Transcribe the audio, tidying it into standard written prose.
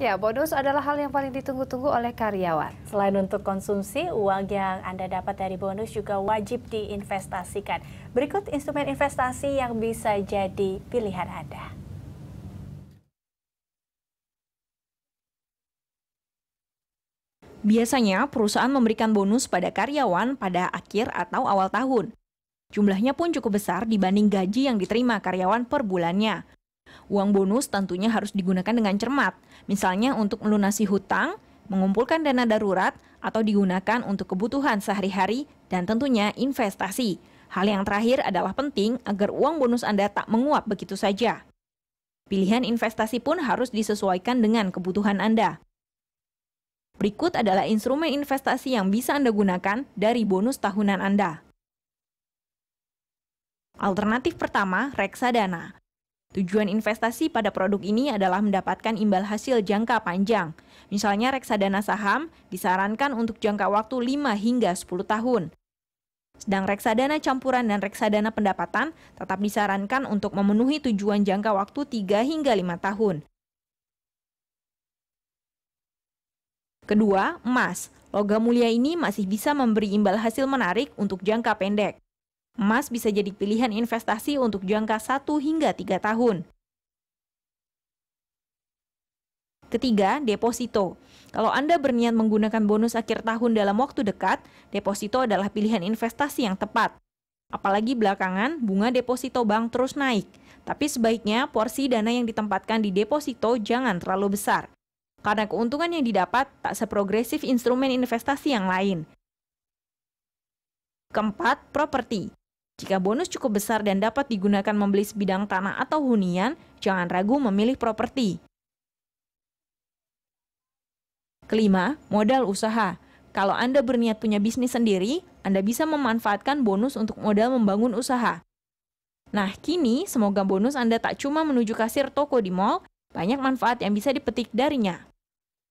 Ya, bonus adalah hal yang paling ditunggu-tunggu oleh karyawan. Selain untuk konsumsi, uang yang Anda dapat dari bonus juga wajib diinvestasikan. Berikut instrumen investasi yang bisa jadi pilihan Anda. Biasanya, perusahaan memberikan bonus pada karyawan pada akhir atau awal tahun. Jumlahnya pun cukup besar dibanding gaji yang diterima karyawan per bulannya. Uang bonus tentunya harus digunakan dengan cermat, misalnya untuk melunasi hutang, mengumpulkan dana darurat, atau digunakan untuk kebutuhan sehari-hari dan tentunya investasi. Hal yang terakhir adalah penting agar uang bonus Anda tak menguap begitu saja. Pilihan investasi pun harus disesuaikan dengan kebutuhan Anda. Berikut adalah instrumen investasi yang bisa Anda gunakan dari bonus tahunan Anda. Alternatif pertama, reksadana. Tujuan investasi pada produk ini adalah mendapatkan imbal hasil jangka panjang. Misalnya reksadana saham disarankan untuk jangka waktu 5 hingga 10 tahun. Sedang reksadana campuran dan reksadana pendapatan tetap disarankan untuk memenuhi tujuan jangka waktu 3 hingga 5 tahun. Kedua, emas. Logam mulia ini masih bisa memberi imbal hasil menarik untuk jangka pendek. Emas bisa jadi pilihan investasi untuk jangka 1 hingga 3 tahun. Ketiga, deposito. Kalau Anda berniat menggunakan bonus akhir tahun dalam waktu dekat, deposito adalah pilihan investasi yang tepat. Apalagi belakangan, bunga deposito bank terus naik. Tapi sebaiknya porsi dana yang ditempatkan di deposito jangan terlalu besar, karena keuntungan yang didapat tak seprogresif instrumen investasi yang lain. Keempat, properti. Jika bonus cukup besar dan dapat digunakan membeli sebidang tanah atau hunian, jangan ragu memilih properti. Kelima, modal usaha. Kalau Anda berniat punya bisnis sendiri, Anda bisa memanfaatkan bonus untuk modal membangun usaha. Nah, kini semoga bonus Anda tak cuma menuju kasir toko di mal, banyak manfaat yang bisa dipetik darinya.